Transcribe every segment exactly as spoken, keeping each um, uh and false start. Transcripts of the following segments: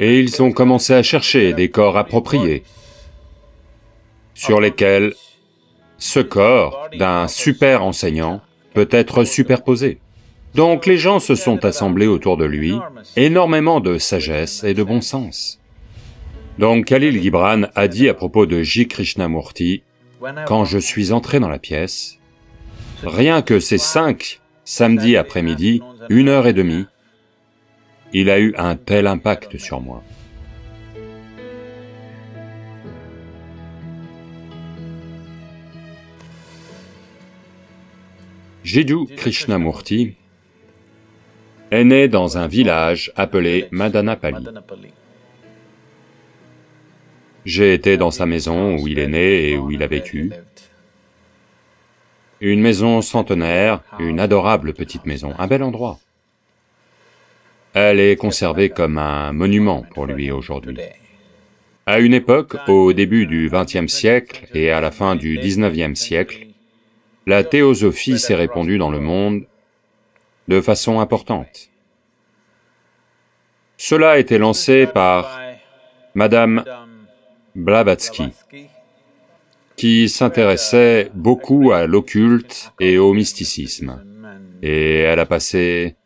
et ils ont commencé à chercher des corps appropriés sur lesquels ce corps d'un super enseignant peut être superposé. Donc les gens se sont assemblés autour de lui, énormément de sagesse et de bon sens. Donc Khalil Gibran a dit à propos de Jiddu Krishnamurti, « Quand je suis entré dans la pièce, rien que ces cinq samedis après-midi, une heure et demie, il a eu un tel impact sur moi. » Jiddu Krishnamurti est né dans un village appelé Madanapalli. J'ai été dans sa maison où il est né et où il a vécu. Une maison centenaire, une adorable petite maison, un bel endroit. Elle est conservée comme un monument pour lui aujourd'hui. À une époque, au début du vingtième siècle et à la fin du dix-neuvième siècle, la théosophie s'est répandue dans le monde de façon importante. Cela a été lancé par Madame Blavatsky, qui s'intéressait beaucoup à l'occulte et au mysticisme, et elle a passé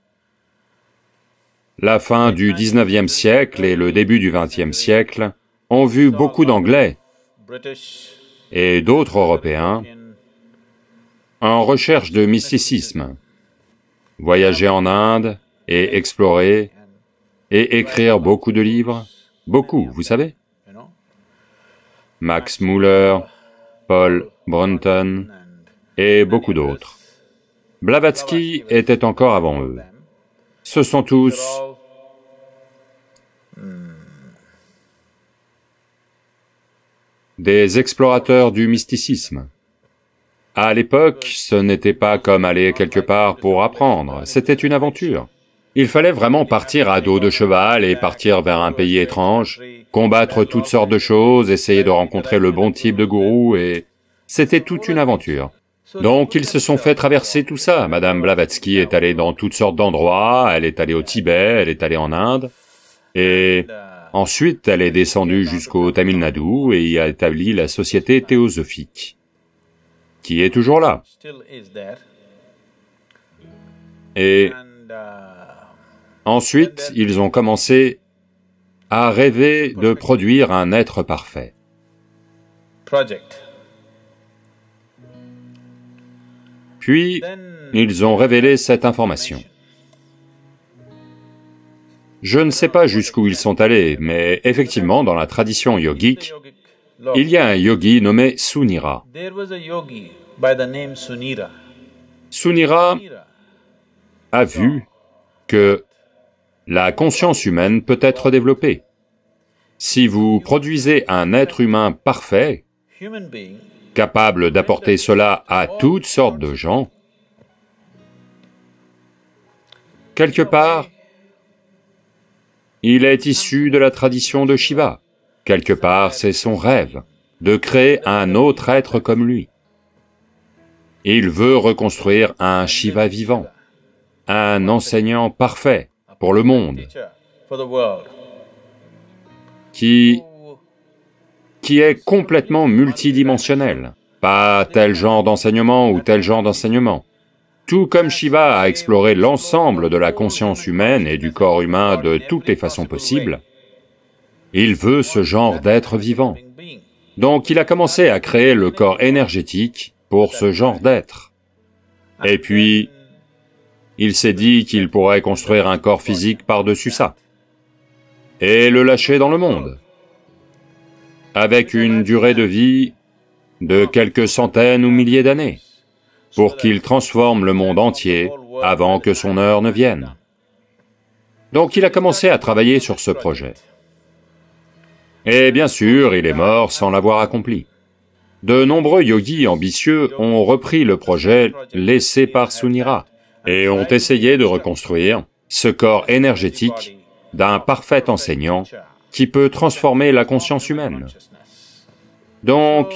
la fin du dix-neuvième siècle et le début du vingtième siècle ont vu beaucoup d'Anglais et d'autres Européens en recherche de mysticisme, voyager en Inde et explorer et écrire beaucoup de livres, beaucoup, vous savez. Max Müller, Paul Brunton et beaucoup d'autres. Blavatsky était encore avant eux. Ce sont tous des explorateurs du mysticisme. À l'époque, ce n'était pas comme aller quelque part pour apprendre, c'était une aventure. Il fallait vraiment partir à dos de cheval et partir vers un pays étrange, combattre toutes sortes de choses, essayer de rencontrer le bon type de gourou et... c'était toute une aventure. Donc ils se sont fait traverser tout ça. Madame Blavatsky est allée dans toutes sortes d'endroits, elle est allée au Tibet, elle est allée en Inde, et ensuite elle est descendue jusqu'au Tamil Nadu et y a établi la société théosophique, qui est toujours là. Et... ensuite, ils ont commencé à rêver de produire un être parfait. Puis, ils ont révélé cette information. Je ne sais pas jusqu'où ils sont allés, mais effectivement, dans la tradition yogique, il y a un yogi nommé Sunira. Sunira a vu que la conscience humaine peut être développée. Si vous produisez un être humain parfait, capable d'apporter cela à toutes sortes de gens, quelque part, il est issu de la tradition de Shiva. Quelque part, c'est son rêve de créer un autre être comme lui. Il veut reconstruire un Shiva vivant, un enseignant parfait pour le monde, qui... qui est complètement multidimensionnel, pas tel genre d'enseignement ou tel genre d'enseignement. Tout comme Shiva a exploré l'ensemble de la conscience humaine et du corps humain de toutes les façons possibles, il veut ce genre d'être vivant. Donc il a commencé à créer le corps énergétique pour ce genre d'être. Et puis, il s'est dit qu'il pourrait construire un corps physique par-dessus ça et le lâcher dans le monde, avec une durée de vie de quelques centaines ou milliers d'années, pour qu'il transforme le monde entier avant que son heure ne vienne. Donc il a commencé à travailler sur ce projet. Et bien sûr, il est mort sans l'avoir accompli. De nombreux yogis ambitieux ont repris le projet laissé par Sunira, et ont essayé de reconstruire ce corps énergétique d'un parfait enseignant qui peut transformer la conscience humaine. Donc,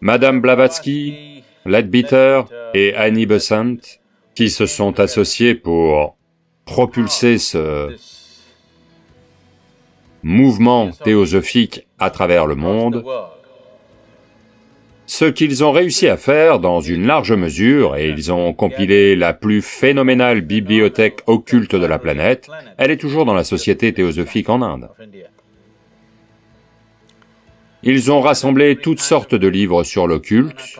Madame Blavatsky, Leadbeater et Annie Besant, qui se sont associés pour propulser ce... mouvements théosophiques à travers le monde, ce qu'ils ont réussi à faire dans une large mesure, et ils ont compilé la plus phénoménale bibliothèque occulte de la planète, elle est toujours dans la société théosophique en Inde. Ils ont rassemblé toutes sortes de livres sur l'occulte,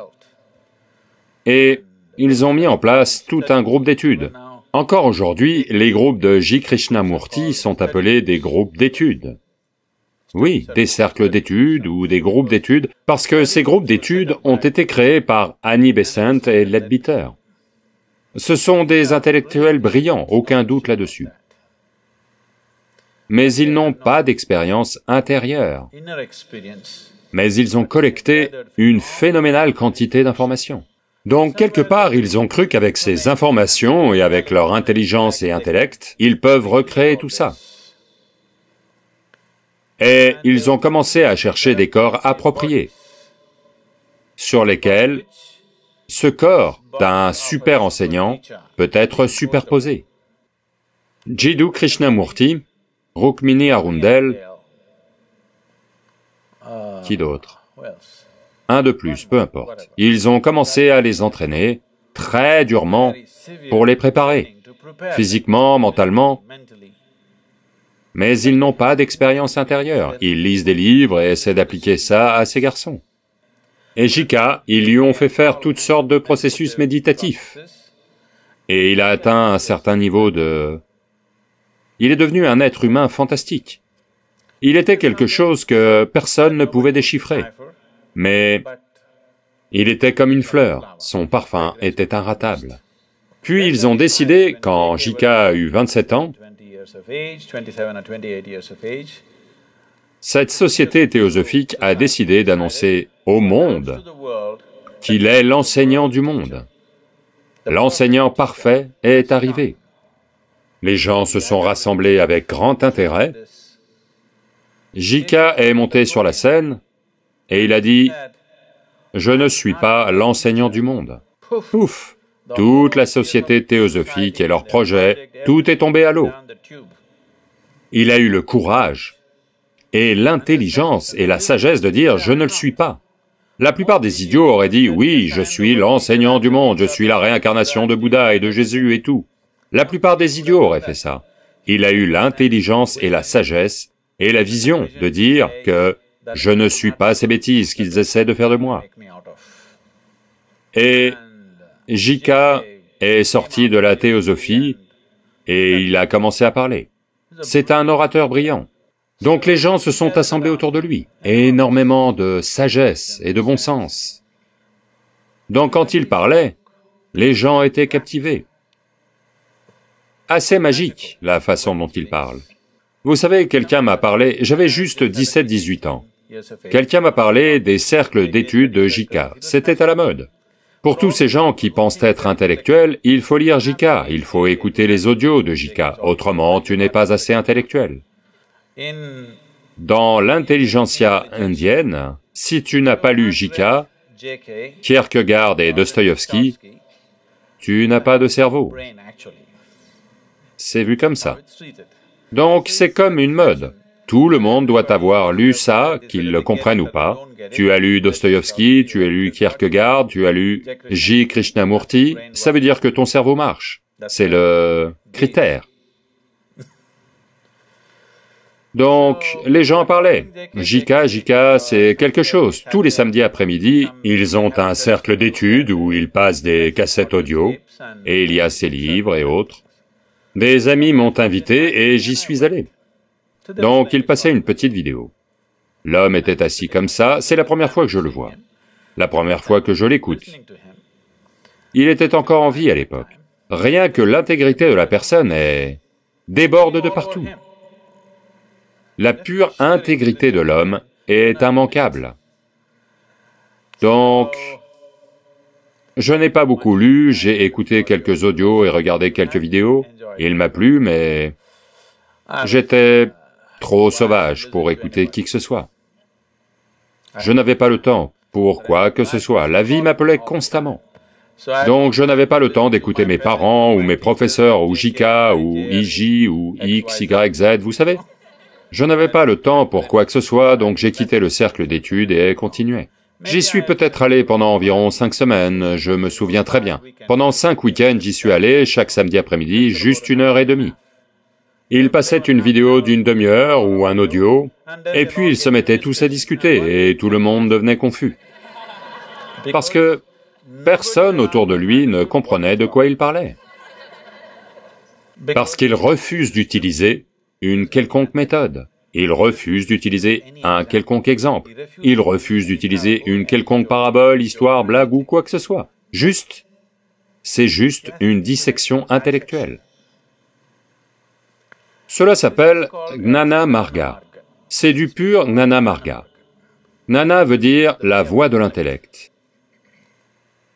et ils ont mis en place tout un groupe d'études. Encore aujourd'hui, les groupes de Jiddu Krishnamurti sont appelés des groupes d'études. Oui, des cercles d'études ou des groupes d'études, parce que ces groupes d'études ont été créés par Annie Besant et Leadbeater. Ce sont des intellectuels brillants, aucun doute là-dessus. Mais ils n'ont pas d'expérience intérieure. Mais ils ont collecté une phénoménale quantité d'informations. Donc, quelque part, ils ont cru qu'avec ces informations et avec leur intelligence et intellect, ils peuvent recréer tout ça. Et ils ont commencé à chercher des corps appropriés, sur lesquels ce corps d'un super enseignant peut être superposé. Jiddu Krishnamurti, Rukmini Arundel, qui d'autre? Un de plus, peu importe. Ils ont commencé à les entraîner très durement pour les préparer, physiquement, mentalement, mais ils n'ont pas d'expérience intérieure. Ils lisent des livres et essaient d'appliquer ça à ces garçons. Et J K, ils lui ont fait faire toutes sortes de processus méditatifs. Et il a atteint un certain niveau de... Il est devenu un être humain fantastique. Il était quelque chose que personne ne pouvait déchiffrer. Mais il était comme une fleur, son parfum était inratable. Puis ils ont décidé, quand J K a eu vingt-sept ans, cette société théosophique a décidé d'annoncer au monde qu'il est l'enseignant du monde. L'enseignant parfait est arrivé. Les gens se sont rassemblés avec grand intérêt. J K est monté sur la scène et il a dit, « Je ne suis pas l'enseignant du monde. » Pouf! Toute la société théosophique et leurs projets, tout est tombé à l'eau. Il a eu le courage et l'intelligence et la sagesse de dire « je ne le suis pas ». La plupart des idiots auraient dit « oui, je suis l'enseignant du monde, je suis la réincarnation de Bouddha et de Jésus et tout ». La plupart des idiots auraient fait ça. Il a eu l'intelligence et la sagesse et la vision de dire que « je ne suis pas ces bêtises qu'ils essaient de faire de moi ». Et J K est sorti de la théosophie et il a commencé à parler. C'est un orateur brillant. Donc les gens se sont assemblés autour de lui. Énormément de sagesse et de bon sens. Donc quand il parlait, les gens étaient captivés. Assez magique, la façon dont il parle. Vous savez, quelqu'un m'a parlé, j'avais juste dix-sept dix-huit ans. Quelqu'un m'a parlé des cercles d'études de J K. C'était à la mode. Pour tous ces gens qui pensent être intellectuels, il faut lire J K, il faut écouter les audios de J K, autrement tu n'es pas assez intellectuel. Dans l'intelligentsia indienne, si tu n'as pas lu J K, Kierkegaard et Dostoïevski, tu n'as pas de cerveau. C'est vu comme ça. Donc c'est comme une mode. Tout le monde doit avoir lu ça, qu'il le comprenne ou pas. Tu as lu Dostoïevski, tu as lu Kierkegaard, tu as lu J. Krishnamurti, ça veut dire que ton cerveau marche. C'est le critère. Donc, les gens parlaient. J K, J K, c'est quelque chose. Tous les samedis après-midi, ils ont un cercle d'études où ils passent des cassettes audio, et il y a ces livres et autres. Des amis m'ont invité et j'y suis allé. Donc il passait une petite vidéo. L'homme était assis comme ça, c'est la première fois que je le vois, la première fois que je l'écoute. Il était encore en vie à l'époque. Rien que l'intégrité de la personne est... déborde de partout. La pure intégrité de l'homme est immanquable. Donc, je n'ai pas beaucoup lu, j'ai écouté quelques audios et regardé quelques vidéos. Il m'a plu, mais j'étais trop sauvage pour écouter qui que ce soit. Je n'avais pas le temps pour quoi que ce soit, la vie m'appelait constamment. Donc je n'avais pas le temps d'écouter mes parents, ou mes professeurs, ou J K, ou I J, ou X, Y, Z, vous savez? Je n'avais pas le temps pour quoi que ce soit, donc j'ai quitté le cercle d'études et ai continué. J'y suis peut-être allé pendant environ cinq semaines, je me souviens très bien. Pendant cinq week-ends, j'y suis allé, chaque samedi après-midi, juste une heure et demie. Ils passaient une vidéo d'une demi-heure ou un audio, et puis ils se mettaient tous à discuter, et tout le monde devenait confus. Parce que personne autour de lui ne comprenait de quoi il parlait. Parce qu'il refuse d'utiliser une quelconque méthode. Il refuse d'utiliser un quelconque exemple. Il refuse d'utiliser une quelconque parabole, histoire, blague ou quoi que ce soit. Juste, c'est juste une dissection intellectuelle. Cela s'appelle Nana Marga. C'est du pur Nana Marga. Nana veut dire la voix de l'intellect.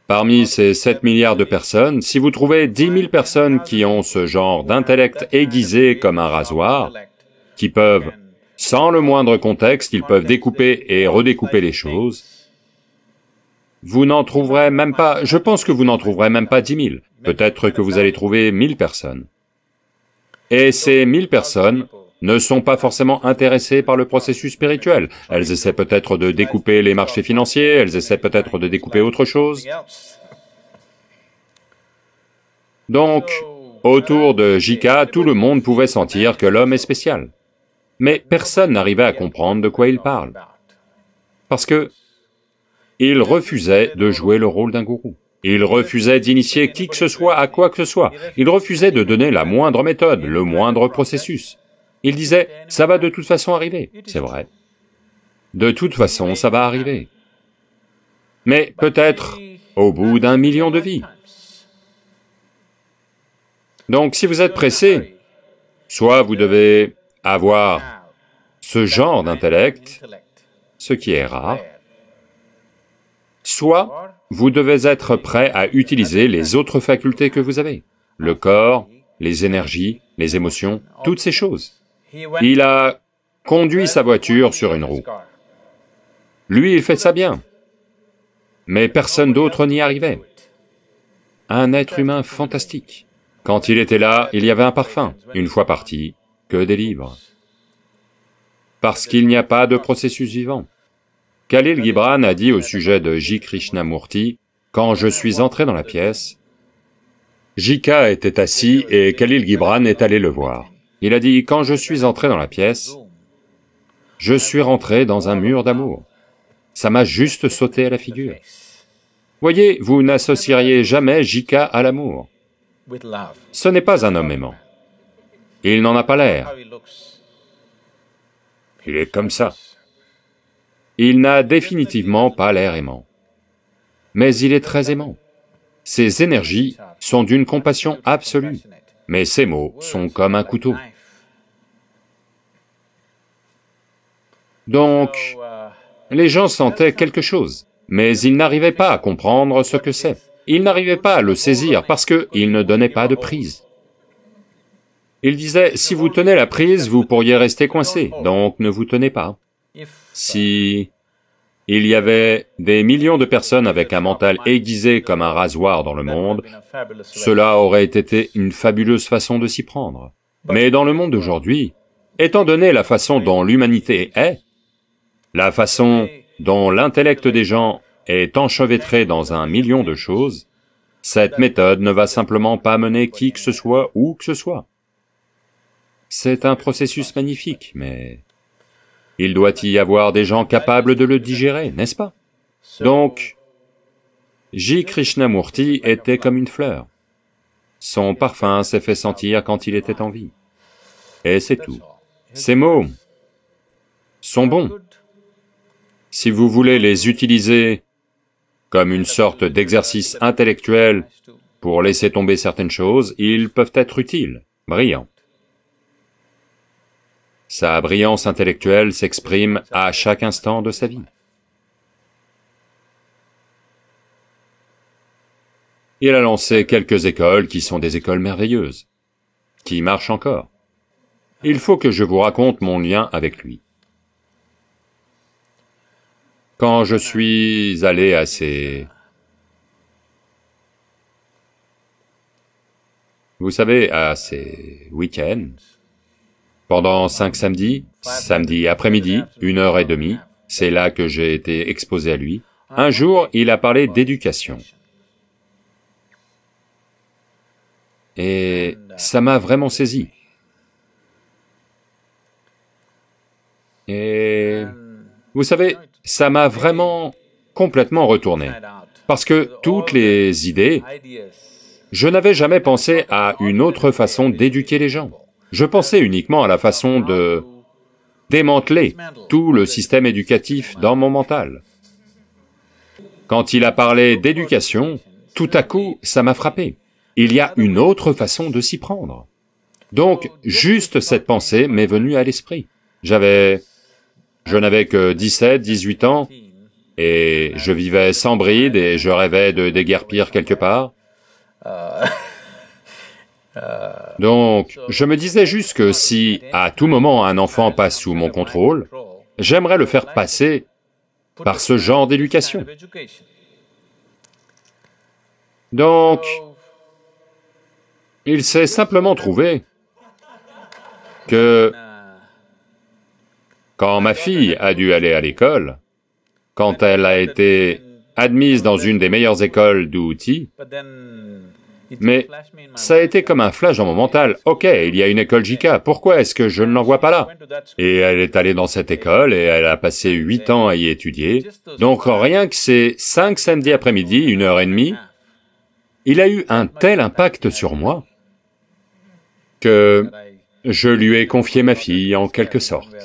Parmi ces sept milliards de personnes, si vous trouvez dix mille personnes qui ont ce genre d'intellect aiguisé comme un rasoir, qui peuvent, sans le moindre contexte, ils peuvent découper et redécouper les choses, vous n'en trouverez même pas, je pense que vous n'en trouverez même pas dix mille, peut-être que vous allez trouver mille personnes. Et ces mille personnes ne sont pas forcément intéressées par le processus spirituel. Elles essaient peut-être de découper les marchés financiers, elles essaient peut-être de découper autre chose. Donc, autour de J K, tout le monde pouvait sentir que l'homme est spécial. Mais personne n'arrivait à comprendre de quoi il parle. Parce que il refusait de jouer le rôle d'un gourou. Il refusait d'initier qui que ce soit à quoi que ce soit. Il refusait de donner la moindre méthode, le moindre processus. Il disait, « ça va de toute façon arriver ». C'est vrai. De toute façon, ça va arriver. Mais peut-être au bout d'un million de vies. Donc si vous êtes pressé, soit vous devez avoir ce genre d'intellect, ce qui est rare, soit vous devez être prêt à utiliser les autres facultés que vous avez, le corps, les énergies, les émotions, toutes ces choses. Il a conduit sa voiture sur une roue. Lui, il fait ça bien, mais personne d'autre n'y arrivait. Un être humain fantastique. Quand il était là, il y avait un parfum. Une fois parti, que des livres. Parce qu'il n'y a pas de processus vivant. Khalil Gibran a dit au sujet de Jiddu Krishnamurti, « Quand je suis entré dans la pièce, J K était assis et Khalil Gibran est allé le voir. Il a dit, « Quand je suis entré dans la pièce, je suis rentré dans un mur d'amour. Ça m'a juste sauté à la figure. » Voyez, vous n'associeriez jamais J K à l'amour. Ce n'est pas un homme aimant. Il n'en a pas l'air. Il est comme ça. Il n'a définitivement pas l'air aimant. Mais il est très aimant. Ses énergies sont d'une compassion absolue, mais ses mots sont comme un couteau. Donc, les gens sentaient quelque chose, mais ils n'arrivaient pas à comprendre ce que c'est. Ils n'arrivaient pas à le saisir parce qu'ils ne donnaient pas de prise. Ils disaient, si vous tenez la prise, vous pourriez rester coincé, donc ne vous tenez pas. Si il y avait des millions de personnes avec un mental aiguisé comme un rasoir dans le monde, cela aurait été une fabuleuse façon de s'y prendre. Mais dans le monde d'aujourd'hui, étant donné la façon dont l'humanité est, la façon dont l'intellect des gens est enchevêtré dans un million de choses, cette méthode ne va simplement pas mener qui que ce soit, où que ce soit. C'est un processus magnifique, mais... il doit y avoir des gens capables de le digérer, n'est-ce pas? Donc, Jiddu Krishnamurti était comme une fleur. Son parfum s'est fait sentir quand il était en vie. Et c'est tout. Ces mots sont bons. Si vous voulez les utiliser comme une sorte d'exercice intellectuel pour laisser tomber certaines choses, ils peuvent être utiles, brillants. Sa brillance intellectuelle s'exprime à chaque instant de sa vie. Il a lancé quelques écoles qui sont des écoles merveilleuses, qui marchent encore. Il faut que je vous raconte mon lien avec lui. Quand je suis allé à ces... vous savez, à ces week-ends, pendant cinq samedis, Samedi après-midi, une heure et demie, c'est là que j'ai été exposé à lui. Un jour, il a parlé d'éducation. Et ça m'a vraiment saisi. Et vous savez, ça m'a vraiment complètement retourné, parce que toutes les idées, je n'avais jamais pensé à une autre façon d'éduquer les gens. Je pensais uniquement à la façon de démanteler tout le système éducatif dans mon mental. Quand il a parlé d'éducation, tout à coup, ça m'a frappé. Il y a une autre façon de s'y prendre. Donc, juste cette pensée m'est venue à l'esprit. J'avais... je n'avais que dix-sept, dix-huit ans, et je vivais sans bride, et je rêvais de déguerpir quelque part. Donc, je me disais juste que si, à tout moment, un enfant passe sous mon contrôle, j'aimerais le faire passer par ce genre d'éducation. Donc, il s'est simplement trouvé que quand ma fille a dû aller à l'école, quand elle a été admise dans une des meilleures écoles d'Uti, mais ça a été comme un flash dans mon mental, « Ok, il y a une école J K, pourquoi est-ce que je ne l'envoie pas là ?» Et elle est allée dans cette école et elle a passé huit ans à y étudier. Donc rien que ces cinq samedis après-midi, une heure et demie, il a eu un tel impact sur moi que je lui ai confié ma fille en quelque sorte.